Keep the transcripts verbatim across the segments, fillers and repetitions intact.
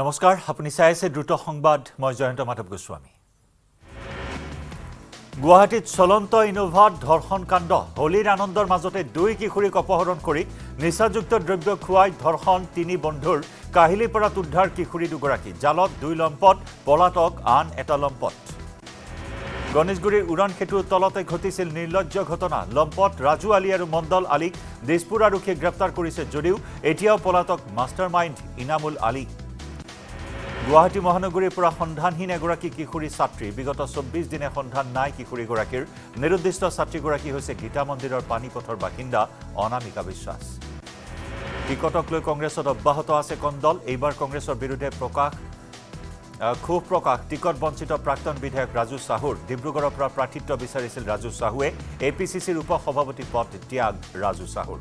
নমস্কাৰ, আপুনি চাই আছে দ্ৰুত সংবাদ। মই জয়ন্ত মাধৱ গোস্বামী। গুৱাহাটীত চলন্ত ইনোভাত ধৰ্ষণ কাণ্ড। হোলীৰ আনন্দৰ মাজতে দুই কিশোৰীক অপহৰণ কৰি নিচাযুক্ত দ্ৰব্য খুৱাই ধৰ্ষণ, তিনি বন্ধুৰ কাহিলীৰ পৰা উদ্ধাৰ কিশোৰী দুগৰাকী। জালত দুই লম্পট, পলাতক আন এটা লম্পট। গণেশগুৰিৰ উৰণ খেতুৰ তলতে ঘটিছিল নিৰ্লজ্জ ঘটনা। লম্পট ৰাজু আলি আৰু মণ্ডল আলীক দিছপুৰ আৰক্ষীয়ে গ্ৰেপ্তাৰ কৰিছে যদিও এতিয়াও পলাতক মাষ্টাৰ মাইণ্ড ইনামুল আলী। গুৱাহাটী মহানগৰীৰ পৰা সন্ধানহীন এগৰাকী কিশোৰী ছাত্ৰী। বিগত চৌব্বিছ দিনে সন্ধান নাই কিশোৰীগৰাকীৰ। নিৰুদ্দিষ্ট ছাত্ৰীগৰাকী হৈছে গীতা মন্দিৰৰ পানীপথৰ বাসিন্দা অনামিকা বিশ্বাস। টিকটক লৈ কংগ্ৰেছত অব্যাহত আছে কন্দল। এইবাৰ কংগ্ৰেছৰ বিৰুদ্ধে প্ৰকাশ ক্ষোভ প্ৰকাশ। টিকট বঞ্চিত প্ৰাক্তন বিধায়ক ৰাজু চাহুৰ। ডিব্ৰুগড়ৰ পৰা প্ৰাৰ্থিত্ব বিচাৰিছিল ৰাজু চাহুৱে। এ পি চি চিৰ উপ সভাপতি পদ ত্যাগ ৰাজু চাহুৰ।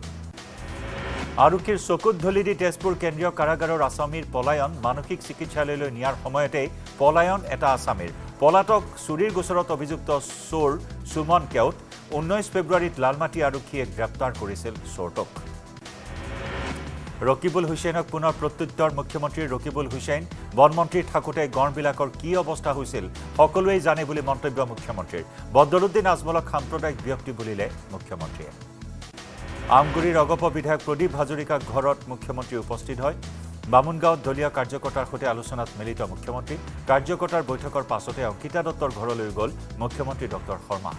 আৰক্ষীৰ চকুত ধলি দি তেজপুৰ কেন্দ্ৰীয় কাৰাগাৰৰ আসামীৰ পলায়ন। মানসিক চিকিৎসালয়লৈ নিয়াৰ সময়তেই পলায়ন এটা আসামীৰ। পলাতক চুৰিৰ গোচৰত অভিযুক্ত চোৰ সুমন কেউট। ঊনৈছ ফেব্ৰুৱাৰীত লালমাটি আৰক্ষীয়ে গ্ৰেপ্তাৰ কৰিছিল চোৰটোক। ৰকিবুল হুছেইনক পুনৰ প্ৰত্যুত্তৰ। মুখ্যমন্ত্ৰী ৰকিবুল হুছেইন। বনমন্ত্ৰী থাকোঁতে গড়বিলাকৰ কি অৱস্থা হৈছিল সকলোৱেই জানে বুলি মন্তব্য মুখ্যমন্ত্ৰীৰ। বদৰুদ্দিন আজমলক সাম্প্ৰদায়িক ব্যক্তি বুলিলে মুখ্যমন্ত্ৰীয়ে। আমগুৰিৰ অগপ বিধায়ক প্ৰদীপ হাজৰিকা ঘৰত মুখ্যমন্ত্ৰী উপস্থিত হয়। বামুণগাঁৱত দলীয় কাৰ্যকৰ্তাৰ সৈতে আলোচনাত মিলিত মুখ্যমন্ত্ৰী। কাৰ্যকৰ্তাৰ বৈঠকৰ পাছতে অংকিতা দত্তৰ ঘৰলৈ গ'ল মুখ্যমন্ত্ৰী ডক্টৰ শৰ্মা।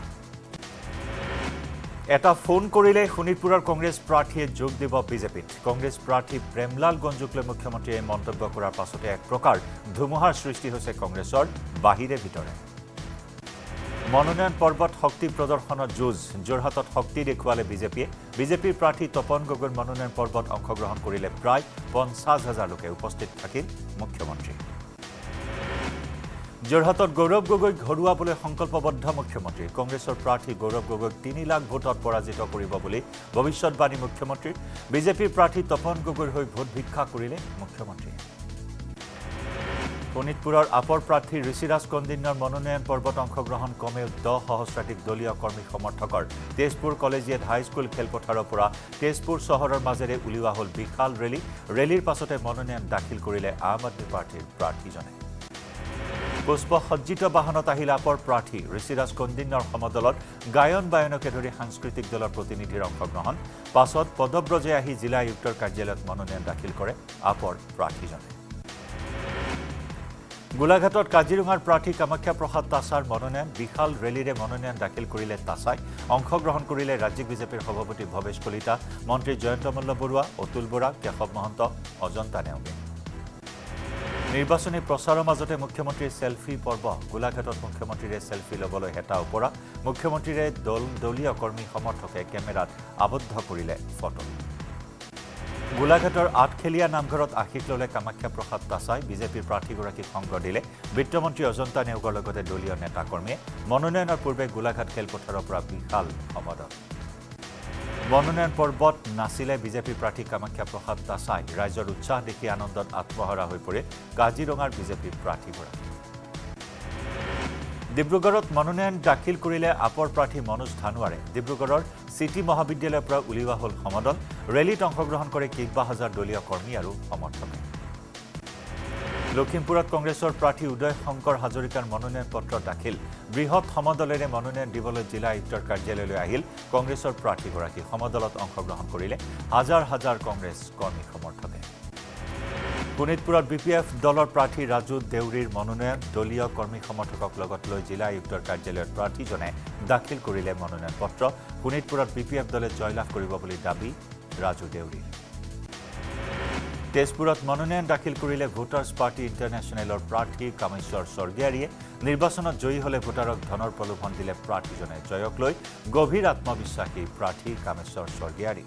এটা ফোন কৰিলে শোণিতপুৰৰ কংগ্ৰেছ প্ৰাৰ্থীয়ে যোগ দিব বিজেপিত। কংগ্ৰেছ প্ৰাৰ্থী প্ৰেমলাল গঞ্জুক লৈ মুখ্যমন্ত্ৰীয়ে মন্তব্য কৰাৰ পাছতে এক প্ৰকাৰ ধুমুহাৰ সৃষ্টি হৈছে কংগ্ৰেছৰ বাহিৰে ভিতৰে। মনোনয়ন পৰ্বত শক্তি প্ৰদৰ্শনৰ যুঁজ। যোৰহাটত শক্তি দেখুৱালে বিজেপিয়ে। বিজেপিৰ প্ৰাৰ্থী তপন গগৈৰ মনোনয়ন পৰ্বত অংশগ্ৰহণ কৰিলে প্ৰায় পঞ্চাছ হাজাৰ লোকে। উপস্থিত থাকিল মুখ্যমন্ত্ৰী। যোৰহাটত গৌৰৱ গগৈক হৰুৱাবলৈ সংকল্পবদ্ধ মুখ্যমন্ত্ৰী। কংগ্ৰেছৰ প্ৰাৰ্থী গৌৰৱ গগৈক তিনি লাখ ভোটত পৰাজিত কৰিব বুলি ভৱিষ্যৎবাণী মুখ্যমন্ত্ৰীৰ। বিজেপিৰ প্ৰাৰ্থী তপন গগৈৰ হৈ ভোট ভিক্ষা কৰিলে মুখ্যমন্ত্ৰীয়ে। শোণিতপুৰৰ আপৰ প্ৰাৰ্থী ঋষিৰাজ কন্দিনৰ মনোনয়ন পৰ্বত অংশগ্ৰহণ কমেও দহ সহস্ৰাধিক দলীয় কৰ্মী সমৰ্থকৰ। তেজপুৰ কলেজিয়েট হাইস্কুল খেলপথাৰৰ পৰা তেজপুৰ চহৰৰ মাজেৰে উলিওৱা হ'ল বিশাল ৰেলী। ৰেলীৰ পাছতে মনোনয়ন দাখিল কৰিলে আম আদমী পাৰ্টীৰ প্ৰাৰ্থীজনে। পুষ্পসজ্জিত বাহনত আহিল আপৰ প্ৰাৰ্থী। ঋষিৰাজ কন্দিনৰ সমদলত গায়ন বায়নকে ধৰি সাংস্কৃতিক দলৰ প্ৰতিনিধিৰ অংশগ্ৰহণ। পাছত পদব্ৰজে আহি জিলা আয়ুক্তৰ কাৰ্যালয়ত মনোনয়ন দাখিল কৰে আপৰ প্ৰাৰ্থীজনে। গোলাঘাটত কাজিৰঙাৰ প্ৰাৰ্থী কামাখ্যা প্ৰসাদ তাছাৰ মনোনয়ন। বিশাল ৰেলীৰে মনোনয়ন দাখিল কৰিলে তাছাই। অংশগ্ৰহণ কৰিলে ৰাজ্যিক বিজেপিৰ সভাপতি ভৱেশ কলিতা, মন্ত্ৰী জয়ন্ত মল্ল বৰুৱা, অতুল বৰা, কেশৱ মহন্ত, অজন্তা নেওগে। নিৰ্বাচনী প্ৰচাৰৰ মাজতে মুখ্যমন্ত্ৰীৰ চেলফি পৰ্ব। গোলাঘাটত মুখ্যমন্ত্ৰীৰে চেলফি ল'বলৈ হেতা ওপৰা। মুখ্যমন্ত্ৰীৰে দল দলীয় কৰ্মী সমৰ্থকে কেমেৰাত আবদ্ধ কৰিলে ফটো। গোলাঘাটৰ আঠখেলীয়া নামঘৰত আশীষ ল'লে কামাখ্যা প্ৰসাদ তাছাই। বিজেপিৰ প্ৰাৰ্থীগৰাকীক সংগ দিলে বিত্তমন্ত্ৰী অজন্তা নেওগৰ লগতে দলীয় নেতাকৰ্মীয়ে। মনোনয়নৰ পূৰ্বে গোলাঘাট খেলপথাৰৰ পৰা বিশাল সমদল। মনোনয়ন পৰ্বত নাচিলে বিজেপিৰ প্ৰাৰ্থী কামাখ্যা প্ৰসাদ তাছাই। ৰাইজৰ উৎসাহ দেখি আনন্দত আত্মহাৰা হৈ পৰে কাজিৰঙাৰ বিজেপিৰ প্ৰাৰ্থীগৰাকী। ডিব্ৰুগড়ত মনোনয়ন দাখিল কৰিলে আপৰ প্ৰাৰ্থী মনোজ ধানোৱাৰে। ডিব্ৰুগড়ৰ চিটি মহাবিদ্যালয়ৰ পৰা উলিওৱা হ'ল সমদল। ৰেলীত অংশগ্ৰহণ কৰে কেইবা হাজাৰ দলীয় কৰ্মী আৰু সমৰ্থকে। লখিমপুৰত কংগ্ৰেছৰ প্ৰাৰ্থী উদয় শংকৰ হাজৰিকাৰ মনোনয়ন পত্ৰ দাখিল। বৃহৎ সমদলেৰে মনোনয়ন দিবলৈ জিলা আয়ুক্তৰ কাৰ্যালয়লৈ আহিল কংগ্ৰেছৰ প্ৰাৰ্থীগৰাকী। সমদলত অংশগ্ৰহণ কৰিলে হাজাৰ হাজাৰ কংগ্ৰেছ কৰ্মী সমৰ্থকে। শোণিতপুৰত বি পি এফ দলৰ প্ৰাৰ্থী ৰাজু দেউৰীৰ মনোনয়ন। দলীয় কৰ্মী সমৰ্থকক লগত লৈ জিলা আয়ুক্তৰ কাৰ্যালয়ত প্ৰাৰ্থীজনে দাখিল কৰিলে মনোনয়ন পত্ৰ। শোণিতপুৰত বি পি এফ দলে জয়লাভ কৰিব বুলি দাবী ৰাজু দেউৰীৰ। তেজপুৰত মনোনয়ন দাখিল কৰিলে ভোটাৰ্ছ পাৰ্টি ইণ্টাৰনেশ্যনেলৰ প্ৰাৰ্থী কামেশ্বৰ স্বৰ্গীয়াৰীয়ে। নিৰ্বাচনত জয়ী হ'লে ভোটাৰক ধনৰ প্ৰলোভন দিলে প্ৰাৰ্থীজনে। জয়ক লৈ গভীৰ আত্মবিশ্বাসী প্ৰাৰ্থী কামেশ্বৰ স্বৰ্গীয়াৰী।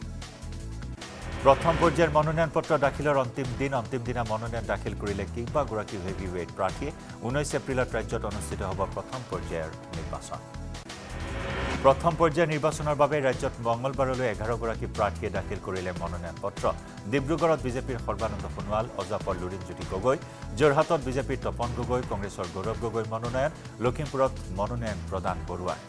প্ৰথম পৰ্যায়ৰ মনোনয়ন পত্ৰ দাখিলৰ অন্তিম দিন। অন্তিম দিনা মনোনয়ন দাখিল কৰিলে কেইবাগৰাকী হেভিৱেইট প্ৰাৰ্থীয়ে। ঊনৈছ এপ্ৰিলত ৰাজ্যত অনুষ্ঠিত হ'ব প্ৰথম পৰ্যায়ৰ নিৰ্বাচন। প্ৰথম পৰ্যায়ৰ নিৰ্বাচনৰ বাবে ৰাজ্যত মঙলবাৰলৈ এঘাৰগৰাকী প্ৰাৰ্থীয়ে দাখিল কৰিলে মনোনয়ন পত্ৰ। ডিব্ৰুগড়ত বিজেপিৰ সৰ্বানন্দ সোণোৱাল, অজাপৰ লুৰিণজ্যোতি গগৈ, যোৰহাটত বিজেপিৰ তপন গগৈ, কংগ্ৰেছৰ গৌৰৱ গগৈ মনোনয়ন। লখিমপুৰত মনোনয়ন প্ৰদান বৰুৱাৰ।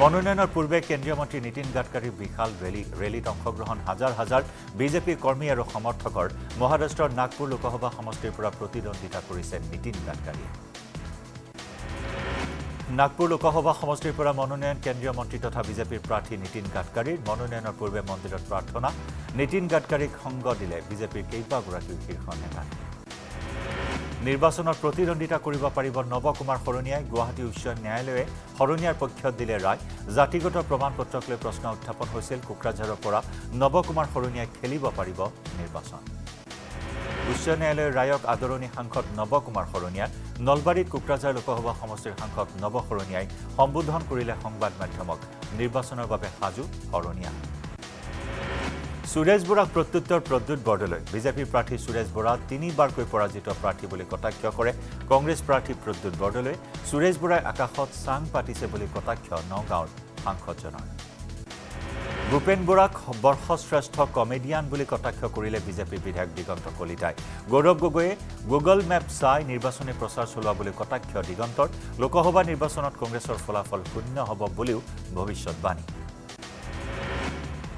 মনোনয়নের পূর্বে কেন্দ্রীয় মন্ত্রী নীতিন গাডকারী বিশাল রেলি রেলিত অংশগ্রহণ হাজার হাজার বিজেপি কর্মী আর সমর্থকর মহারাষ্ট্রের নাগপুর লোকসভা সমষ্টির পৰা প্রতিদ্বন্দ্বিতা করেছে নীতিন গাডকারী। নাগপুর লোকসভা সমষ্টির পৰা মনোনয়ন কেন্দ্রীয় মন্ত্রী তথা বিজেপির প্রার্থী নীতিন গাডকারীর মনোনয়নের পূর্বে মন্দিরত প্রার্থনা। নীতিন গাডকারীক সঙ্গ দিলে বিজেপির কেইবাগৰাকীও শীর্ষ নেতা। নির্বাচনত প্রতিদ্বন্দ্বিতা কৰিব পাৰিব নবকুমার সৰণিয়াই। গুৱাহাটী উচ্চ ন্যায়ালয়ে সৰণিয়াৰ পক্ষত দিলে ৰায়। জাতিগত প্ৰমাণপত্ৰক লৈ প্ৰশ্ন উত্থাপন হৈছিল। কোকৰাঝাৰৰ পৰা নবকুমার সৰণিয়াই খেলিব পাৰিব নিৰ্বাচন। উচ্চ ন্যায়ালয়ৰ ৰায়ক আদৰণী সাংসদ নবকুমার সৰণিয়াই। নলবাৰীত কোকৰাঝাৰ লোকসভা সমষ্টিৰ সাংসদ নব সৰণিয়াই সম্বোধন কৰিলে সংবাদ মাধ্যমক। নিৰ্বাচনৰ বাবে সাজু সৰণিয়া। সুরেশ বরাক প্রত্যুত্তর প্রদ্যুৎ বৰদলৈ। বিজেপি প্রার্থী সুরেশ বরা তিনিবারক পরাজিত প্রার্থী বলে কটাক্ষ করে কংগ্রেস প্রার্থী প্রদ্যুৎ বৰদলৈ। সুরেশ বরাই আকাশত চাং পাতিছে বলে কটাক্ষ নগাঁৱৰ সাংসদজনৰ। ভূপেন বরাক বর্ষশ্রেষ্ঠ কমেডিয়ান বলে কটাক্ষ করলে বিজেপি বিধায়ক দিগন্ত কলিতায়। গৌরব গগৈয়ে গুগল ম্যাপ চাই নির্বাচনী প্রচার চলা বলে কটাক্ষ দিগন্তর। লোকসভা নির্বাচনত কংগ্রেসের ফলাফল শূন্য হব বলেও ভবিষ্যৎবাণী।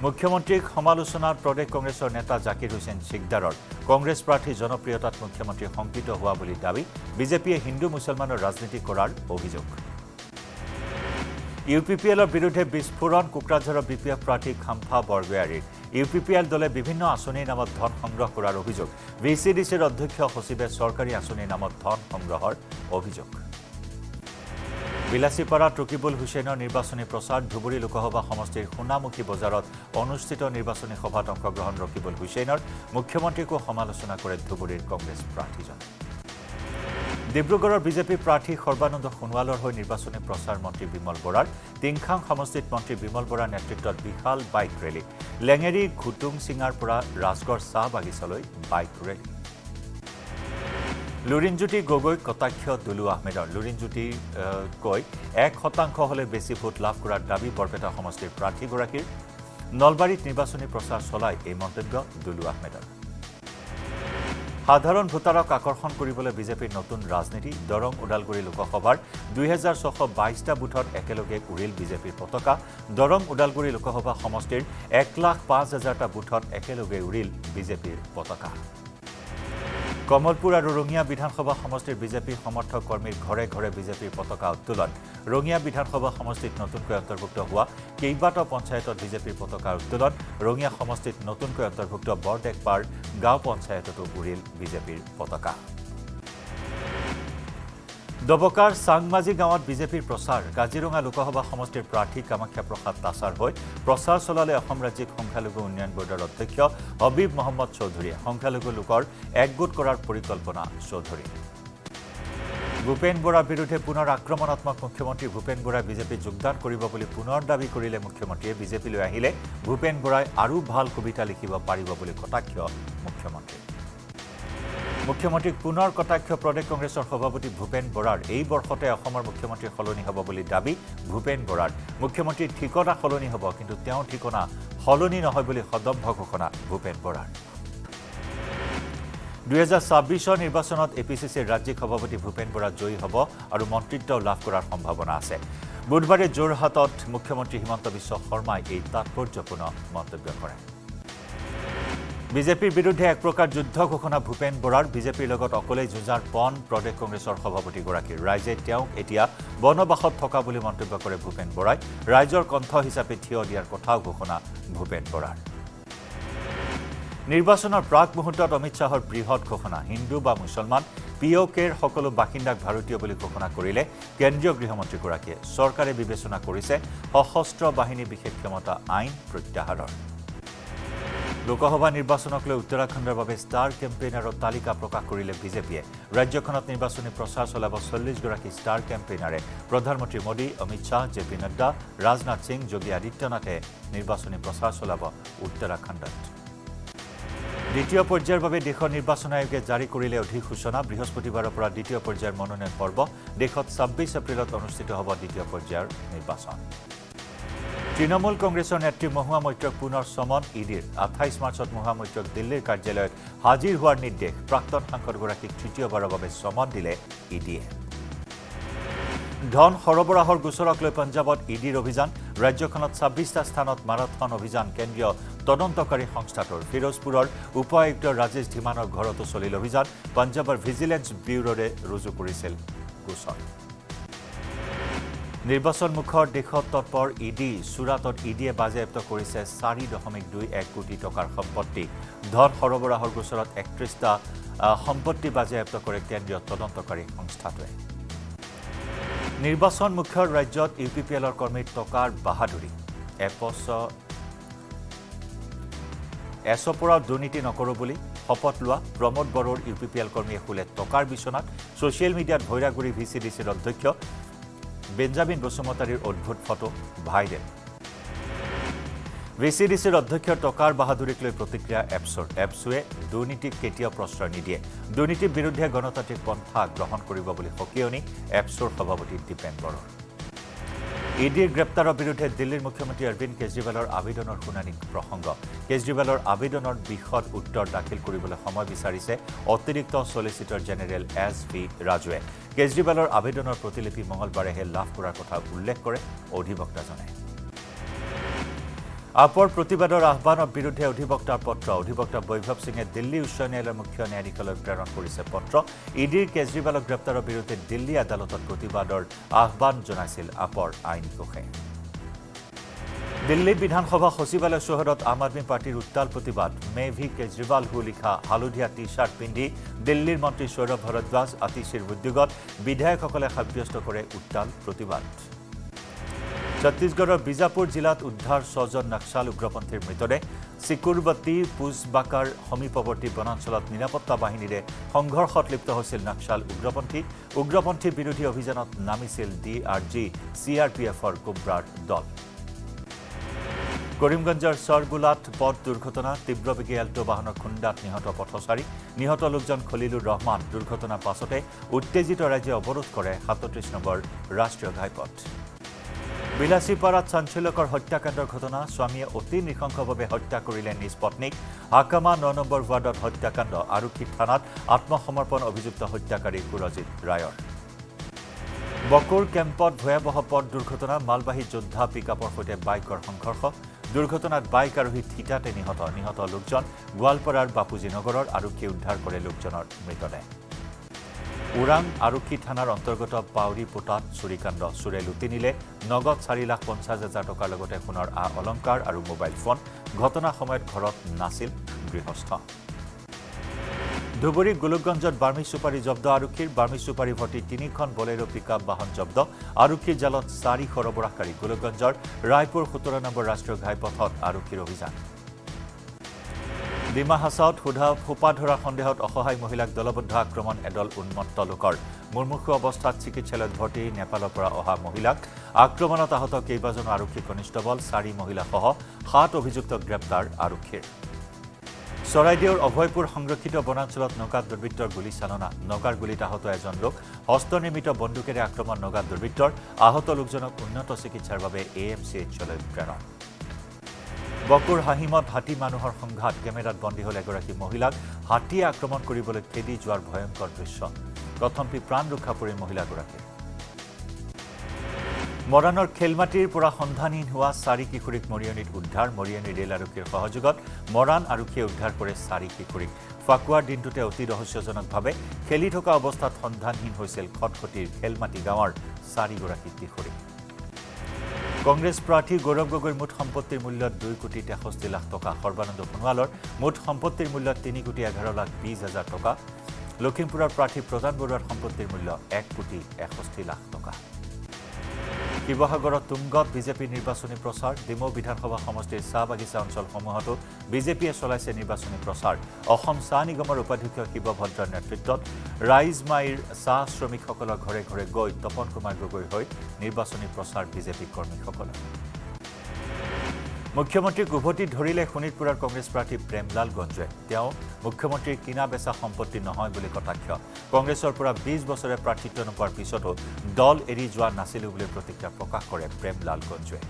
মুখ্যমন্ত্রীক সমালোচনার প্রদেশ কংগ্রেসের নেতা জাকির হুসেন সিকদারর। কংগ্রেস প্রার্থীর জনপ্রিয়তাত মুখ্যমন্ত্রী শঙ্কিত হওয়া বলে দাবি। বিজেপিয়ে হিন্দু মুসলমানের রাজনীতি করার অভিযোগ। ইউপিপিএলের বিরুদ্ধে বিস্ফোরণ কোকরাঝারের বিপিএফ প্রার্থী খাম্ফা বৰগোহাঞিৰ। ইউপিপিএল দলে বিভিন্ন আসনির নামত ধন সংগ্রহ করার অভিযোগ। ভিসিডিসির অধ্যক্ষ সচিবে সরকারি আসনির নামত ধন সংগ্রহের অভিযোগ। বিলাসীপাৰা রকিবুল হুছেইনৰ নির্বাচনী প্রচার। ধুবুৰী লোকসভা সমষ্টিৰ সোণামুখী বজাৰত অনুষ্ঠিত নির্বাচনী সভাত অংশগ্রহণ রকিবুল হুছেইনৰ। মুখ্যমন্ত্রীকো সমালোচনা করে ধুবুৰীৰ কংগ্রেস প্রার্থীজন। ডিব্ৰুগড়ৰ বিজেপি প্রার্থী সর্বানন্দ সোণোৱালৰ হৈ নির্বাচনী প্রচার মন্ত্রী বিমল বৰাৰ। টিংখাং সমষ্টিত মন্ত্রী বিমল বৰাৰ নেতৃত্বত বিশাল বাইক ৰেলী। লেঙেৰী ঘুটুংচিঙাৰ পৰা ৰাজগড় চাহ বাগিচালৈ বাইক ৰেলী। লুৰিণজ্যোতি গগৈক কটাক্ষ দুলু আহমেদৰ। লুৰিণজ্যোতি কৈ এক শতাংশ হলে বেছি ভোট লাভ কৰাৰ দাবী বৰপেটা সমষ্টিৰ প্ৰাৰ্থীগৰাকীৰ। নলবাৰীত নিৰ্বাচনী প্ৰচাৰ চলাই এই মন্তব্য দুলু আহমেদৰ। সাধাৰণ ভোটাৰক আকৰ্ষণ কৰিবলৈ বিজেপিৰ নতুন ৰাজনীতি। দৰং ওদালগুৰি লোকসভাৰ দুই হাজাৰ ছশ বাইশটা বুথত একেলগে উৰিল বিজেপিৰ পতাকা। দৰং ওদালগুৰি লোকসভা সমষ্টিৰ এক লাখ পাঁচ হাজাৰটা বুথত একেলগে উৰিল বিজেপিৰ পতাকা। কমলপুৰ আৰু ৰঙিয়া বিধানসভা সমষ্টিৰ বিজেপি সমৰ্থক কৰ্মীৰ ঘৰে ঘৰে বিজেপিৰ পতাকা উত্তোলন। ৰঙিয়া বিধানসভা সমষ্টিত নতুনকৈ অন্তৰ্ভুক্ত হোৱা কেইবাটাও পঞ্চায়তত বিজেপিৰ পতাকা উত্তোলন। ৰঙিয়া সমষ্টিত নতুনকৈ অন্তৰ্ভুক্ত বৰদেগপাৰ গাঁও পঞ্চায়ততো উৰিল বিজেপিৰ পতাকা। দবকাৰ চাংমাজি গাঁৱত বিজেপিৰ প্ৰচাৰ। কাজিৰঙা লোকসভা সমষ্টিৰ প্ৰাৰ্থী কামাখ্যা প্ৰসাদ তাছাৰ হৈ প্ৰচাৰ চলালে অসম ৰাজ্যিক সংখ্যালঘু উন্নয়ন বৰ্ডৰ অধ্যক্ষ হবিব মহম্মদ চৌধুৰীয়ে। সংখ্যালঘু লোকৰ একগোট কৰাৰ পৰিকল্পনা চৌধুৰী। ভূপেন বৰাৰ বিৰুদ্ধে পুনৰ আক্ৰমণাত্মক মুখ্যমন্ত্ৰী। ভূপেন বৰাই বিজেপিত যোগদান কৰিব বুলি পুনৰ দাবী কৰিলে মুখ্যমন্ত্ৰীয়ে। বিজেপিলৈ আহিলে ভূপেন বৰাই আৰু ভাল কবিতা লিখিব পাৰিব বুলি কটাক্ষ মুখ্যমন্ত্ৰী। মুখ্যমন্ত্রীক পুনৰ কটাক্ষ প্রদেশ কংগ্রেসের সভাপতি ভূপেন বৰাৰ। এই বর্ষতে অসমৰ মুখ্যমন্ত্রী সলনি হব বলে দাবি ভূপেন বৰাৰ। মুখ্যমন্ত্রীর ঠিকনা সলনি হব কিন্তু তেওঁ ঠিকনা সলনি নহয় বলে সদম্ভ ঘোষণা ভূপেন বৰাৰ। দুই হাজার ছাব্বিশৰ নির্বাচনত এ পি চি চিৰ ৰাজ্যিক সভাপতি ভূপেন বৰা জয়ী হব আৰু মন্ত্রিত্ব লাভ কৰাৰ সম্ভাৱনা আছে। বুধবাৰে যোৰহাটত মুখ্যমন্ত্রী হিমন্ত বিশ্ব শর্মাই এই তাৎপর্যপূর্ণ মন্তব্য কৰে। বিজেপিৰ বিৰুদ্ধে এক প্ৰকাৰ যুদ্ধ ঘোষণা ভূপেন বৰাৰ। বিজেপিৰ লগত অকলে যুঁজাৰ পণ প্রদেশ কংগ্ৰেছৰ সভাপতিগৰাকীৰ। ৰাইজে তেওঁক এতিয়া বনবাসত থকা বুলি মন্তব্য কৰে ভূপেন বৰাই। ৰাইজৰ কণ্ঠ হিচাপে থিয় দিয়াৰ কথাও ঘোষণা ভূপেন বৰাৰ। নিৰ্বাচনৰ প্ৰাক মুহূৰ্তত অমিত শ্বাহৰ বৃহৎ ঘোষণা। হিন্দু বা মুছলমান পি অ' কেৰ সকলো বাসিন্দাক ভাৰতীয় বুলি ঘোষণা কৰিলে কেন্দ্ৰীয় গৃহমন্ত্ৰীগৰাকীয়ে। চৰকাৰে বিবেচনা কৰিছে সশস্ত্ৰ বাহিনী বিশেষ ক্ষমতা আইন প্ৰত্যাহাৰৰ। লোকসভা নির্বাচনক লৈ উত্তৰাখণ্ডৰ বাবে ষ্টাৰ কেম্পেইনাৰৰ তালিকা প্ৰকাশ কৰিলে বিজেপিয়ে। ৰাজ্যখনত নিৰ্বাচনী প্ৰচাৰ চলাব চল্লিছগৰাকী ষ্টাৰ কেম্পেইনাৰে। প্ৰধানমন্ত্ৰী মোদী, অমিত শ্বাহ, জে পি নাড্ডা, ৰাজনাথ সিং, যোগী আদিত্যনাথে নিৰ্বাচনী প্ৰচাৰ চলাব উত্তৰাখণ্ডত। দ্বিতীয় পৰ্যায়ৰ বাবে দেশৰ নিৰ্বাচন আয়োগে জাৰি কৰিলে অধিসূচনা। বৃহস্পতিবাৰৰ পৰা দ্বিতীয় পৰ্যায়ৰ মনোনয়ন পৰ্ব। দেশত ছাব্বিছ এপ্ৰিলত অনুষ্ঠিত হ'ব দ্বিতীয় পৰ্যায়ৰ নিৰ্বাচন। তৃণমূল কংগ্ৰেছৰ নেত্রী মহুয়া মৈত্রক পুনৰ সমন ইডিৰ। আঠাইছ মাৰ্চত মহুয়া মৈত্রক দিল্লীৰ কাৰ্যালয়ত হাজিৰ হোৱাৰ নিৰ্দেশ। প্ৰাক্তন সাংসদগৰাকীক তৃতীয়বাৰৰ বাবে সমন দিলে ইডিয়ে। ধন সৰবৰাহৰ গোচৰক লৈ পঞ্জাবত ইডিৰ অভিযান ৰাজ্যখনত ছাব্বিশটা স্থানত মাৰাথন অভিযান কেন্দ্ৰীয় তদন্তকাৰী সংস্থাটোৰ ফিৰোজপুৰৰ উপায়ুক্ত ৰাজেশ ধীমানৰ ঘৰত চলিল অভিযান পঞ্জাবৰ ভিজিলেন্স ব্যুৰোৰে ৰুজু কৰিছিল গোচৰ নিৰ্বাচন মুখৰ দিশত তৎপৰ ইডি সুৰাটত ইডিয়ে বাজেয়াপ্ত কৰিছে চাৰি দশমিক দুই এক কোটি টকাৰ সম্পত্তি ধন সৰবৰাহৰ গোচৰত একত্ৰিশটা সম্পত্তি বাজেয়াপ্ত কৰে কেন্দ্ৰীয় তদন্তকাৰী সংস্থাটোৱে নির্বাচন মুখ্য রাজ্যত ইউপিপিএলৰ কৰ্মী টকাৰ বাহাদুৰি এপছ এছপৰা দুৰ্নীতি নকৰো বুলি শপত লোৱা প্ৰমোদ বৰৰ ইউপিপিএল কৰ্মীয়ে খুলে টকাৰ বিছনাত সোশ্যাল মিডিয়াত ভৈৰাগুৰি ভিচিডিচিৰ অধ্যক্ষ বেঞ্জামিন বসুমতাৰীৰ অদ্ভুত ফটো ভাইৰেল ভিসিডিসির অধ্যক্ষ টকাৰ বাহাদুৰিক লৈ প্ৰতিক্ৰিয়া এপছৰ এপছৱে দুৰ্নীতিক কেতিয়া প্ৰশ্ৰয় নিদিয়ে দুৰ্নীতিৰ বিৰুদ্ধে গণতান্ত্ৰিক পন্থা গ্ৰহণ কৰিব বুলি সকিয়নি এপছৰ সভাপতি দীপেন বড়ো ইডিৰ গ্ৰেপ্তাৰৰ বিৰুদ্ধে দিল্লীৰ মুখ্যমন্ত্ৰী অৰবিন্দ কেজৰিৱালৰ আবেদনৰ শুনানি প্ৰসংগ কেজৰিৱালৰ আবেদনৰ বিশদ উত্তৰ দাখিল কৰিবলৈ সময় বিচাৰিছে অতিৰিক্ত সলিচিটৰ জেনেৰেল এছ পি ৰাজুৱে কেজৰিৱালৰ আবেদনৰ প্ৰতিলিপি মঙলবাৰেহে লাভ কৰাৰ কথা উল্লেখ কৰে অধিবক্তাজনে আপৰ প্ৰতিবাদৰ আহ্বানৰ বিৰুদ্ধে অধিবক্তাৰ পত্ৰ অধিবক্তা বৈভৱ সিঙে দিল্লী উচ্চ ন্যায়ালয়ৰ মুখ্য ন্যায়াধীশলৈ প্ৰেৰণ কৰিছে পত্ৰ ইডিৰ কেজৰিৱালক গ্ৰেপ্তাৰৰ বিৰুদ্ধে দিল্লী আদালতত প্ৰতিবাদৰ আহ্বান জনাইছিল আপৰ আইনী কোষে দিল্লী বিধানসভা সচিবালয় চৌহদত আম আদমি পাৰ্টিৰ উত্তাল প্ৰতিবাদ মে ভি কেজৰিৱাল হু লিখা হালধীয়া টি চাৰ্ট পিন্ধি দিল্লীৰ মন্ত্ৰী সৌৰভ ভৰদ্বাজ আতিশীৰ উদ্যোগত বিধায়কসকলে সাব্যস্ত কৰে উত্তাল প্ৰতিবাদ छत्तीसगढ़ बीजापुर जिलात उद्धार छजन नक्साल उग्रपन्थीर मृतदेह सिकुरबती पुजबाकार समीपवर्ती वनांचलत निरापत्ता बाहिनीरे संघर्षत लिप्त হৈছিল नक्साल उग्रपन्थी उग्रपन्थी विरोधी अभियानत नामिছিল ডিআরজি সিআরপিএফৰ কোব্ৰাৰ দল কৰিমগঞ্জৰ সৰগুলাত পথ দুৰ্ঘটনা তীব্ৰবেগী এল্টো বাহনৰ খুন্দাত নিহত পথচাৰী নিহত লোকজন খলিলুৰ ৰহমান দুৰ্ঘটনা পাছতে উত্তেজিত ৰাইজে অৱৰোধ কৰে সাতত্ৰিশ নম্বৰ ৰাষ্ট্ৰীয় ঘাইপথ বিলাসীপাৰাত চাঞ্চল্যকৰ হত্যাকাণ্ডৰ ঘটনা স্বামীয়ে অতি নিশংসভাৱে হত্যা কৰিলে নিজ পত্নীক হাকামা ন নম্বৰ ৱাৰ্ডত হত্যাকাণ্ড আৰক্ষী থানাত আত্মসমৰ্পণ অভিযুক্ত হত্যাকাৰী কুৰজিত ৰায়ৰ বকুৰ কেম্পত ভয়াৱহ পথ দুৰ্ঘটনা মালবাহী যোদ্ধা পিকআপৰ সৈতে বাইকৰ সংঘৰ্ষ দুৰ্ঘটনাত বাইক আৰোহী থিতাতে নিহত নিহত লোকজন গোৱালপাৰাৰ বাপুজি নগৰৰ আৰক্ষী উদ্ধাৰ কৰে লোকজনৰ মৃতদেহ উৰাং আৰক্ষী থানাৰ অন্তৰ্গত পাউৰি পোটাত চুৰিকাণ্ড চুৰে লুটি নিলে নগদ চাৰি লাখ পঞ্চাছ হাজাৰ টকাৰ লগতে সোণৰ আ অলংকাৰ আৰু মোবাইল ফোন ঘটনা সময়ত ঘৰত নাছিল গৃহস্থ ধুবুৰী গোলকগঞ্জত বাৰ্মি চুপাৰী জব্দ আৰক্ষীৰ বাৰ্মি চুপাৰী ভৰ্তি তিনিখন বলেৰো পিকআপ বাহন জব্দ আৰক্ষীৰ জালত চাৰি সৰবৰাহকাৰী গোলকগঞ্জৰ ৰায়পুৰ সোতৰ নম্বৰ ৰাষ্ট্ৰীয় ঘাইপথত আৰক্ষীৰ অভিযান ডিমা হাছাওত সোধা ফোপা ধৰাৰ সন্দেহত অসহায় মহিলাক দলবদ্ধ আক্ৰমণ এডল উন্মত্ত লোকৰ মুৰ্মুষু অৱস্থাত চিকিৎসালয়ত ভৰ্তি নেপালৰ পৰা অহা মহিলাক আক্ৰমণত আহত কেইবাজনো আৰক্ষী কনিষ্টবল চাৰি মহিলাসহ সাত অভিযুক্ত গ্ৰেপ্তাৰ আৰক্ষীৰ চৰাইদেউৰ অভয়পুৰ সংৰক্ষিত বনাঞ্চলত নগা দুৰ্বৃত্তৰ গুলীচালনা নগাৰ গুলীত আহত এজন লোক হস্তনিৰ্মিত বন্দুকেৰে আক্ৰমণ নগা দুৰ্বৃত্তৰ আহত লোকজনক উন্নত চিকিৎসাৰ বাবে এ এম চি এইচলৈ প্ৰেৰণ বকুৰ হাহিমত হাতী মানুহৰ সংঘাত কেমেৰাত বন্দী হ'ল এগৰাকী মহিলাক হাতীয়ে আক্ৰমণ কৰিবলৈ খেদি যোৱাৰ ভয়ংকৰ দৃশ্য প্ৰথমপি প্ৰাণ ৰক্ষা পৰি মহিলাগৰাকী মৰাণৰ খেলমাটিৰ পৰা সন্ধানহীন হোৱা চাৰি কিশোৰীক মৰিয়নীত উদ্ধাৰ মৰিয়নী ৰেল আৰক্ষীৰ সহযোগত মৰাণ আৰক্ষীয়ে উদ্ধাৰ কৰে চাৰি কিশোৰীক ফাকুৱাৰ দিনটোতে অতি ৰহস্যজনকভাৱে খেলি থকা অৱস্থাত সন্ধানহীন হৈছিল খটখটিৰ খেলমাটি গাঁৱৰ চাৰিগৰাকী কিশোৰী কংগ্ৰেছ প্ৰাৰ্থী গৌৰৱ গগৈৰ মুঠ সম্পত্তিৰ মূল্য দুই কোটি তেষষ্ঠি লাখ টকা সৰ্বানন্দ সোণোৱালৰ মুঠ সম্পত্তিৰ মূল্য তিনি কোটি এঘাৰ লাখ বিশ হাজাৰ টকা লখিমপুৰৰ প্ৰাৰ্থী প্ৰদান বৰুৱাৰ সম্পত্তিৰ মূল্য এক কোটি এষষ্ঠি লাখ টকা শিৱসাগৰৰ তুংগত বিজেপিৰ নিৰ্বাচনী প্ৰচাৰ ডিমৌ বিধানসভা সমষ্টিৰ চাহ বাগিচা অঞ্চলসমূহতো বিজেপিয়ে চলাইছে নিৰ্বাচনী প্ৰচাৰ অসম চাহ নিগমৰ উপাধ্যক্ষ শিৱভদ্ৰৰ নেতৃত্বত ৰাইজমাইৰ চাহ শ্ৰমিকসকলৰ ঘৰে ঘৰে গৈ তপন কুমাৰ গগৈ হৈ নিৰ্বাচনী প্ৰচাৰ বিজেপি কৰ্মীসকলৰ মুখ্যমন্ত্ৰীক উভতি ধৰিলে শোণিতপুৰৰ কংগ্ৰেছ প্ৰাৰ্থী প্ৰেমলাল গঞ্জুৱে তেওঁ মুখ্যমন্ত্ৰীৰ কিনা বেচা সম্পত্তি নহয় বুলি কটাক্ষ কংগ্ৰেছৰ পৰা বিশ বছৰে প্ৰাৰ্থিত্ব নোপোৱাৰ পিছতো দল এৰি যোৱা নাছিল বুলি প্ৰতিক্ৰিয়া প্ৰকাশ কৰে প্ৰেমলাল গঞ্জুৱে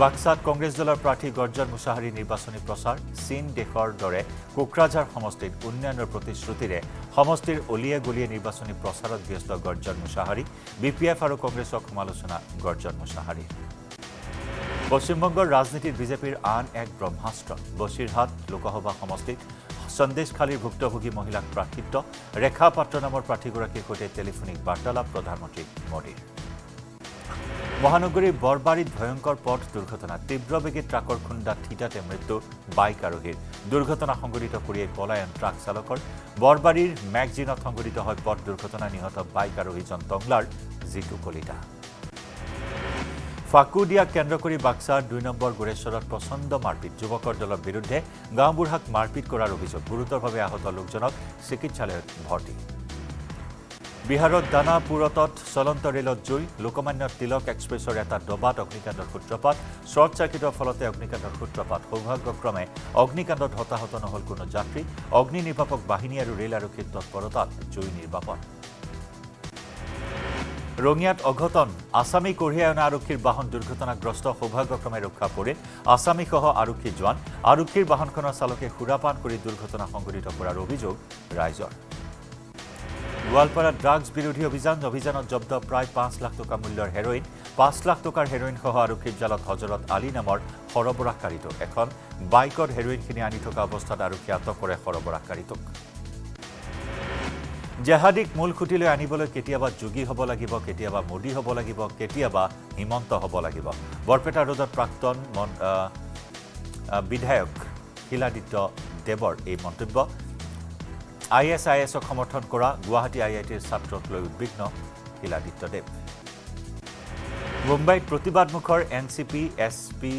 বাক্সাত কংগ্ৰেছ দলৰ প্ৰাৰ্থী গৰ্জন মুছাহাৰী নিৰ্বাচনী প্ৰচাৰ চীন দেশৰ দৰে কোকৰাঝাৰ সমষ্টিত উন্নয়নৰ প্ৰতিশ্ৰুতিৰে সমষ্টিৰ অলিয়ে গলিয়ে নিৰ্বাচনী প্ৰচাৰত ব্যস্ত গৰ্জন মুছাহাৰী বিপিএফ আৰু কংগ্ৰেছক সমালোচনা গৰ্জন মুছাহাৰী পশ্চিমবংগৰ ৰাজনীতিত বিজেপিৰ আন এক ব্ৰহ্মাস্ত্ৰ বসিৰহাট লোকসভা সমষ্টিত সন্দেশখালীৰ ভুক্তভোগী মহিলাক প্ৰাৰ্থিত্ব ৰেখা পাত্ৰ নামৰ প্ৰাৰ্থীগৰাকীৰ সৈতে টেলিফোনিক বাৰ্তালাপ প্ৰধানমন্ত্ৰী মোদী মহানগৰীৰ বৰবাৰীত ভয়ংকৰ পথ দুৰ্ঘটনা তীব্ৰ বেগী ট্ৰাকৰ খুন্দাত থিতাতে মৃত্যু বাইক আৰোহীৰ দুৰ্ঘটনা সংঘটিত কৰি পলায়ন ট্ৰাক চালকৰ বৰবাৰীৰ মেগজিনত সংঘটিত হয় পথ দুৰ্ঘটনা নিহত বাইক আৰোহীজন টংলাৰ জিতু কলিতা ফাকুদিয়া কেন্দ্ৰ কৰি বাক্সাৰ দুই নম্বৰ গোৰেশ্বৰত প্ৰচণ্ড মাৰপিট যুৱকৰ দলৰ বিৰুদ্ধে গাঁওবুঢ়াক মাৰপিট কৰাৰ অভিযোগ গুৰুতৰভাৱে আহত লোকজনক চিকিৎসালয়ত ভৰ্তি বিহাৰত দানাপুরতত চলন্ত ৰেলত জুই লোকমান্য তিলক এক্সপ্ৰেছৰ এটা দবাত অগ্নিকাণ্ডৰ সূত্ৰপাত শৰ্ট চাৰ্কিটৰ ফলতে অগ্নিকাণ্ডৰ সূত্ৰপাত সৌভাগ্যক্ৰমে অগ্নিকাণ্ডত হতাহত নহল কোনো যাত্ৰী অগ্নি নিৰ্বাপক বাহিনী আৰু ৰেল আৰক্ষীৰ তৎপৰতাত জুই নিৰ্বাপন রঙিয়াত অঘটন আসামি কঢ়িয়ায়না আৰক্ষীৰ বাহন দুৰ্ঘটনাগ্ৰস্ত সৌভাগ্যক্ৰমে ৰক্ষা পৰিল আসামিসহ আৰক্ষী জোৱান আৰক্ষীৰ বাহনখনৰ চালকে সুৰাপান কৰি দুৰ্ঘটনা সংঘটিত কৰাৰ অভিযোগ ৰাইজৰ গোৱালপাৰা ড্ৰাগছ বিৰোধী অভিযান অভিযানত জব্দ প্ৰায় পাঁচ লাখ টকা মূল্যৰ হেৰইন পাঁচ লাখ টকাৰ হেৰইনসহ আৰক্ষীৰ জালত হজৰত আলী নামৰ সৰবৰাহকাৰীটোক এখন বাইকত হেৰইনখিনি আনি থকা অৱস্থাত আৰক্ষী আটক কৰে সৰবৰাহকাৰীটোক জেহাদীক মূল খুঁটিলৈ আনিবলৈ কেতিয়াবা যোগী হ'ব লাগিব কেতিয়াবা মোদী হ'ব লাগিব কেতিয়াবা হিমন্ত হ'ব লাগিব বৰপেটা ৰোডত প্ৰাক্তন বিধায়ক শিলাদিত্য দেৱৰ এই মন্তব্য আইএসআইএসক সমৰ্থন কৰা গুৱাহাটী আইআইটিৰ ছাত্ৰক লৈ উদ্বিগ্ন শিলাদিত্য দেৱ মুম্বাইত প্ৰতিবাদমুখৰ N C P S P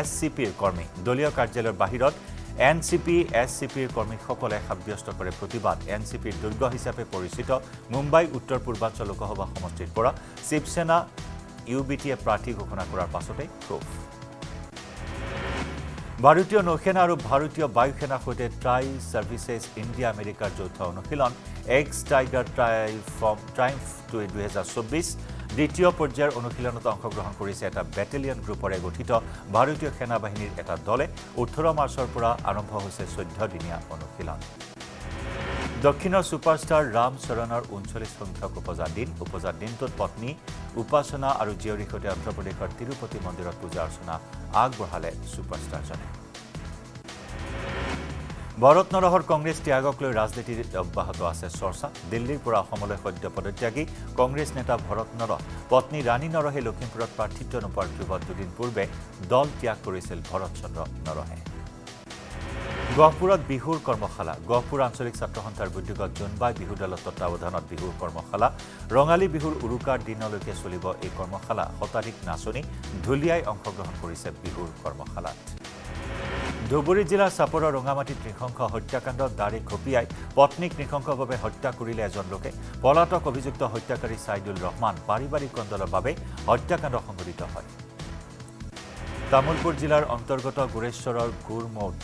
S C পিৰ কৰ্মী দলীয় কাৰ্যালয়ৰ বাহিৰত N C P S C পিৰ কৰ্মীসকলে সাব্যস্ত কৰে প্ৰতিবাদ এন চি পিৰ দুৰ্গ হিচাপে পৰিচিত মুম্বাই উত্তৰ পূৰ্বাঞ্চল লোকসভা সমষ্টিৰ পৰা শিৱসেনা ইউ বি টিয়ে প্ৰাৰ্থী ঘোষণা কৰাৰ পাছতে ক্ষোভ ভাৰতীয় নৌসেনা আৰু ভাৰতীয় বায়ুসেনাৰ সৈতে ট্ৰাই ছাৰ্ভিচেছ ইণ্ডিয়া আমেৰিকাৰ যৌথ অনুশীলন এক্স টাইগাৰ ট্ৰাই ফ্ৰম ট্ৰাইম্ফ দুহেজাৰ চৌব্বিছ দ্বিতীয় পৰ্যায়ৰ অনুশীলনত অংশগ্ৰহণ কৰিছে এটা বেটেলিয়ন গ্ৰুপৰে গঠিত ভাৰতীয় সেনা বাহিনীৰ এটা দলে ওঠৰ মাৰ্চৰ পৰা আৰম্ভ হৈছে চৈধ্য দিনীয়া অনুশীলন দক্ষিণৰ ছুপাৰষ্টাৰ ৰাম চৰণৰ ঊনচল্লিছ সংখ্যক উপজা দিন উপজা দিনটোত পত্নী উপাসনা আৰু জীয়ৰীৰ সৈতে অন্ধ্ৰপ্ৰদেশৰ তিৰুপতি মন্দিৰত পূজা অৰ্চনা আগবঢ়ালে ছুপাৰষ্টাৰজনে ভাৰত নৰহৰ কংগ্ৰেছ ত্যাগক লৈ ৰাজনীতিৰ অব্যাহত আছে চৰ্চা দিল্লীৰ পৰা অসমলৈ সদ্য পদত্যাগী কংগ্ৰেছ নেতা ভাৰত নৰহ পত্নী ৰাণী নৰহে লখিমপুৰত প্ৰাৰ্থিত্ব নোপোৱাৰ ক্ষোভত দুদিন পূৰ্বে দল ত্যাগ কৰিছিল ভাৰত চন্দ্ৰ নৰহে গহপুৰত বিহুৰ কৰ্মশালা গহপুৰ আঞ্চলিক ছাত্ৰ সন্থাৰ উদ্যোগত জোনবাই বিহু দলৰ তত্বাৱধানত বিহুৰ কৰ্মশালা ৰঙালী বিহুৰ উৰুকাৰ দিনলৈকে চলিব এই কৰ্মশালা শতাধিক নাচনী ঢুলীয়াই অংশগ্ৰহণ কৰিছে বিহুৰ কৰ্মশালাত ধুবুৰী জিলাৰ চাপৰৰ ৰঙামাটি নৃশংস হত্যাকাণ্ডত দাড়ি খপিয়াই পত্নীক নৃশংসভাৱে হত্যা কৰিলে এজন লোকে পলাতক অভিযুক্ত হত্যাকাৰী ছাইদুল ৰহমান পাৰিবাৰিক কন্দলৰ বাবে হত্যাকাণ্ড সংঘটিত হয় তামুলপুৰ জিলাৰ অন্তৰ্গত গুৰেশ্বৰৰ গুৰমৌত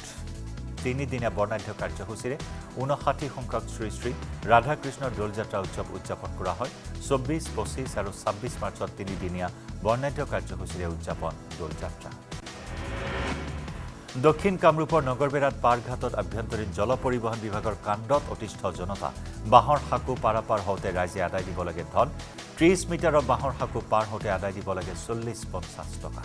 তিনিদিনীয়া বৰ্ণাঢ্য কাৰ্যসূচীৰে ঊনষাঠি সংখ্যক শ্ৰী শ্ৰী ৰাধাকৃষ্ণৰ দৌলযাত্ৰা উৎসৱ উদযাপন কৰা হয় চৌব্বিছ পঁচিছ আৰু ছাব্বিছ মাৰ্চত তিনিদিনীয়া বৰ্ণাঢ্য কাৰ্যসূচীৰে উদযাপন দৌলযাত্ৰা দক্ষিণ কামৰূপৰ নগৰবেৰাত পাৰঘাটত আভ্যন্তৰীণ জল পৰিবহণ বিভাগৰ কাণ্ডত অতিষ্ঠ জনতা বাঁহৰ সাঁকো পাৰাপাৰ হওঁতে ৰাইজে আদায় দিব লাগে ধন ত্ৰিছ মিটাৰৰ বাঁহৰ সাঁকো পাৰ হওঁতে আদায় দিব লাগে চল্লিছ পঞ্চাছ টকা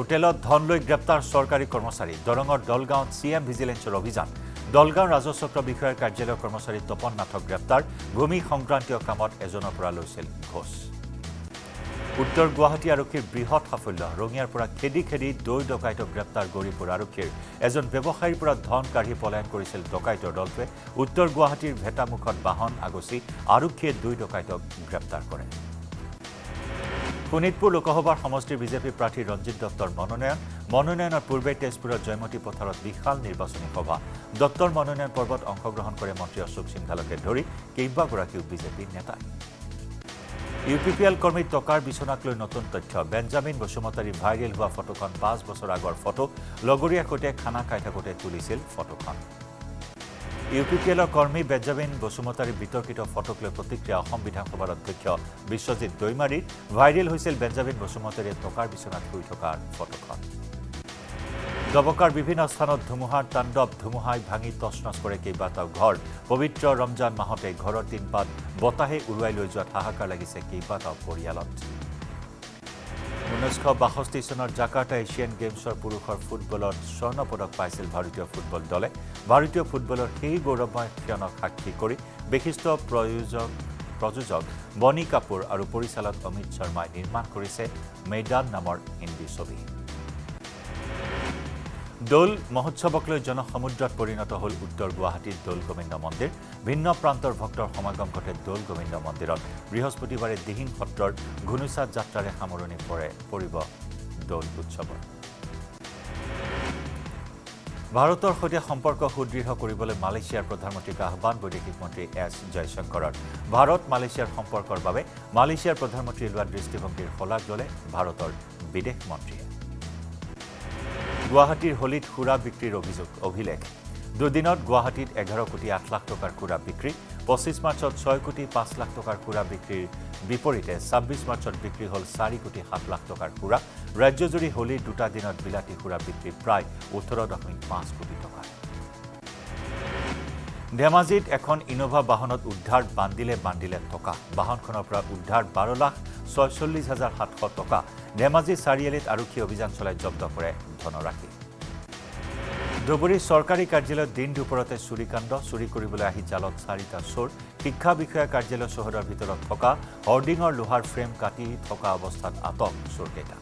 হোটেলত ধন লৈ গ্ৰেপ্তাৰ চৰকাৰী কৰ্মচাৰী দৰঙৰ দলগাঁৱত চি এম ভিজিলেন্সৰ অভিযান দলগাঁও ৰাজহচক্ৰ বিষয়াৰ কাৰ্যালয়ৰ কৰ্মচাৰী তপন নাথক গ্ৰেপ্তাৰ ভূমি সংক্ৰান্তীয় কামত এজনৰ পৰা লৈছিল ঘোষ উত্তৰ গুৱাহাটী আৰক্ষীৰ বৃহৎ সাফল্য ৰঙিয়াৰ পৰা খেদি খেদি দৈ ডকাইতক গ্ৰেপ্তাৰ গৌৰীপুৰ আৰক্ষীৰ এজন ব্যৱসায়ীৰ পৰা ধন কাঢ়ি পলায়ন কৰিছিল ডকাইতৰ দলটোৱে উত্তৰ গুৱাহাটীৰ ভেটামুখত বাহন আগচি আৰক্ষীয়ে দুই ডকাইতক গ্ৰেপ্তাৰ কৰে শোণিতপুৰ লোকসভাৰ সমষ্টিৰ বিজেপি প্ৰাৰ্থী ৰঞ্জিত দত্তৰ মনোনয়ন মনোনয়নৰ পূৰ্বে তেজপুৰৰ জয়মতী পথাৰত বিশাল নিৰ্বাচনী সভা দত্তৰ মনোনয়ন পৰ্বত অংশগ্ৰহণ কৰে মন্ত্ৰী অশোক সিংঘালকে ধৰি কেইবাগৰাকীও বিজেপি নেতাই ইউ পি পি এল কৰ্মী টকাৰ বিচনাক লৈ নতুন তথ্য বেঞ্জামিন বসুমতাৰীৰ ভাইৰেল হোৱা ফটোখন পাঁচ বছৰ আগৰ ফটো লগৰীয়াৰ সৈতে খানা খাই থাকোঁতে তুলিছিল ফটোখন ইউ পি পি এলৰ কৰ্মী বেঞ্জামিন বসুমতাৰীৰ বিতৰ্কিত ফটোক লৈ প্ৰতিক্ৰিয়া অসম বিধানসভাৰ অধ্যক্ষ বিশ্বজিৎ দৈমাৰীৰ ভাইৰেল হৈছিল বেঞ্জামিন বসুমতাৰীয়ে টকাৰ বিচনাত শুই থকাৰ ফটোখন দবকাৰ বিভিন্ন স্থানত ধুমুহাৰ তাণ্ডৱ ধুমুহাই ভাঙি তছনছ কৰে কেইবাটাও ঘৰ পবিত্ৰ ৰমজান মাহতে ঘৰৰ তিনপাত বতাহে উৰুৱাই লৈ যোৱা হাহাকাৰ লাগিছে কেইবাটাও পৰিয়ালত ঊনৈশ বাষষ্ঠি চনৰ জাকাৰ্টা এছিয়ান গেমছৰ পুৰুষৰ ফুটবলত স্বৰ্ণ পদক পাইছিল ভাৰতীয় ফুটবল দলে ভাৰতীয় ফুটবলৰ সেই গৌৰৱময় ক্ষণক সাক্ষী কৰি বিশিষ্ট প্ৰযোজক প্ৰযোজক বনি কাপুৰ আৰু পৰিচালক অমিত শৰ্মাই নিৰ্মাণ কৰিছে ময়দান নামৰ হিন্দী ছবি দোল মহোৎসৱক লৈ জনসমুদ্ৰত পৰিণত হ'ল উত্তৰ গুৱাহাটীৰ দোল গোবিন্দ মন্দিৰ ভিন্ন প্ৰান্তৰ ভক্তৰ সমাগম ঘটে দোল গোবিন্দ মন্দিৰত বৃহস্পতিবাৰে দিহিং সত্ৰৰ ঘুনুচা যাত্ৰাৰে সামৰণি পৰে পৰিব দোল উৎসৱৰ ভাৰতৰ সৈতে সম্পৰ্ক সুদৃঢ় কৰিবলৈ মালয়েছিয়াৰ প্ৰধানমন্ত্ৰীক আহ্বান বৈদেশিক মন্ত্ৰী এছ জয়শংকৰৰ ভাৰত মালয়েছিয়াৰ সম্পৰ্কৰ বাবে মালয়েছিয়াৰ প্ৰধানমন্ত্ৰীয়ে লোৱা দৃষ্টিভংগীৰ শলাগ ল'লে ভাৰতৰ বিদেশ মন্ত্ৰীয়ে Guwahati Holit Khura Bikri Obhijog Obhilekh Dudinot Guwahati এঘাৰ কোটি আঠ লাখ টকাৰ খুৰা বিক্ৰী পঁচিছ মাৰ্চত ছয় কোটি পাঁচ লাখ টকাৰ খুৰা বিক্ৰীৰ বিপৰীতে ছাব্বিছ মাৰ্চত বিক্ৰী হ'ল চাৰি কোটি সাত লাখ টকাৰ খুৰা ৰাজ্যজুৰি হোলি দুটা দিনত বিলাতি খুৰা বিক্ৰী প্ৰায় ওঠৰ দশমিক পাঁচ কোটি টকা ধেমাজিত এখন ইনোভা বাহনত উদ্ধাৰ বান্দিলে বান্দিলে টকা বাহনখনৰ পৰা উদ্ধাৰ বাৰ লাখ ছয়চল্লিছ হাজাৰ সাতশ টকা ধেমাজি চাৰিআলিত আৰক্ষী অভিযান চলাই জব্দ কৰে ধনৰাশি ধুবুৰী চৰকাৰী কাৰ্যালয়ত দিন দুপৰতে চুৰিকাণ্ড চুৰি কৰিবলৈ আহি জালত চাৰিটা চোৰ শিক্ষা বিষয়া কাৰ্যালয় চহৰৰ ভিতৰত থকা হৰ্ডিঙৰ লোহাৰ ফ্ৰেম কাটি থকা অৱস্থাত আটক চোৰকেইটা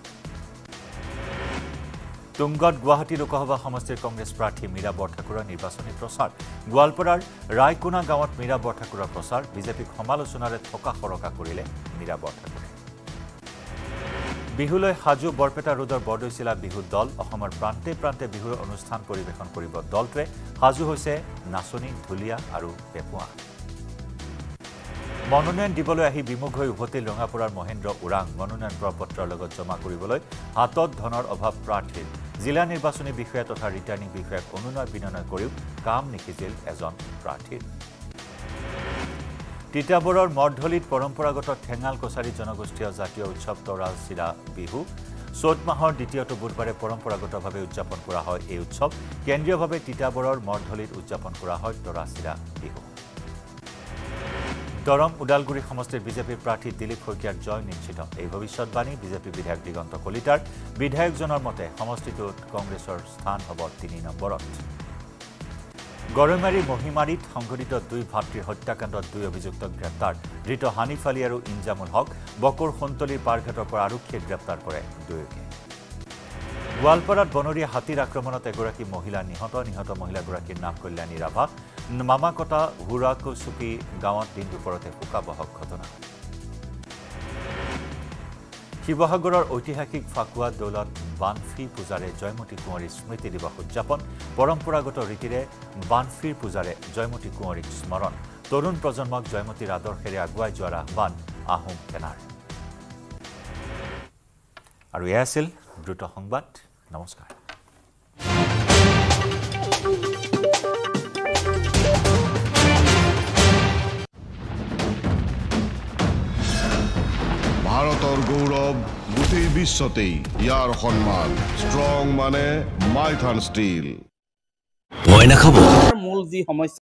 তুংগত গুৱাহাটী লোকসভা সমষ্টিৰ কংগ্ৰেছ প্ৰাৰ্থী মীৰা বৰঠাকুৰৰ নিৰ্বাচনী প্ৰচাৰ গোৱালপাৰাৰ ৰায়কোনা গাঁৱত মীৰা বৰঠাকুৰৰ প্ৰচাৰ বিজেপিক সমালোচনাৰে থকা সৰকা কৰিলে মীৰা বৰঠাকুৰে বিহুলৈ হাজু বৰপেটা ৰোডৰ বৰদৈচিলা বিহু দল অসমৰ প্ৰান্তে প্ৰান্তে বিহুৰ অনুষ্ঠান পৰিৱেশন কৰিব দলটোৱে হাজু হৈছে নাচনী ধুলিয়া আৰু পেপুৱা মনোনয়ন দিবলৈ আহি বিমুখ হৈ উভতি ৰঙাপুৰৰ মহেন্দ্ৰ ওৰাং মনোনয়ন পত্ৰৰ লগত জমা কৰিবলৈ হাতত ধনৰ অভাৱ প্ৰাৰ্থীৰ জিলা নিৰ্বাচনী বিষয়া তথা ৰিটাৰ্ণিং বিষয়াক অনুনয় বিনয় কৰিও কাম নিখিজিল এজন প্ৰাৰ্থীৰ তিতাবৰৰ মৰ্ধলিত পৰম্পৰাগত ঠেঙাল কছাৰী জনগোষ্ঠীয় জাতীয় উৎসৱ তৰাচিৰা বিহু চ'ত মাহৰ দ্বিতীয়টো বুধবাৰে পৰম্পৰাগতভাৱে উদযাপন কৰা হয় এই উৎসৱ কেন্দ্ৰীয়ভাৱে তিতাবৰৰ মৰ্ধলিত উদযাপন কৰা হয় তৰাচিৰা বিহু দৰম উদালগুৰি সমষ্টিৰ বিজেপিৰ প্ৰাৰ্থী দিলীপ শইকীয়াৰ জয় নিশ্চিত এই ভৱিষ্যতবাণী বিজেপি বিধায়ক দিগন্ত কলিতাৰ বিধায়কজনৰ মতে সমষ্টিটোত কংগ্ৰেছৰ স্থান হ'ব তিনি নম্বৰত গৰৈমাৰী মহিমাৰীত সংঘটিত দুই ভাতৃৰ হত্যাকাণ্ডত দুই অভিযুক্ত গ্ৰেপ্তাৰ ধৃত হানিফ আলী আৰু ইনজামুল হক বকুৰ সন্তলীৰ পাৰঘাটৰ পৰা আৰক্ষীয়ে গ্ৰেপ্তাৰ কৰে দুয়োকে গোৱালপাৰাত বনৰীয়া হাতীৰ আক্ৰমণত এগৰাকী মহিলা নিহত নিহত মহিলাগৰাকীৰ নাম কল্যাণী ৰাভা মামাকটা হুৰাকচুপি গাঁৱত দিন দুপৰতে শোকাবহ ঘটনা শিৱসাগৰৰ ঐতিহাসিক ফাকুৱা দৌলত বানফি পূজাৰে জয়মতী কুঁৱৰীৰ স্মৃতি দিৱস উদযাপন পৰম্পৰাগত ৰীতিৰে বানফিৰ পূজাৰে জয়মতী কুঁৱৰীক স্মৰণ তৰুণ প্ৰজন্মক জয়মতীৰ আদৰ্শেৰে আগুৱাই যোৱাৰ আহ্বান আহোম সেনাৰ আৰু এয়া আছিল দ্ৰুত সংবাদ নমস্কাৰ ভাৰতৰ গৌৰৱ গোটেই বিশ্বতেই ইয়াৰ সন্মান ষ্ট্ৰং মানে মাইথান ষ্টীল মূল যি সমস্যা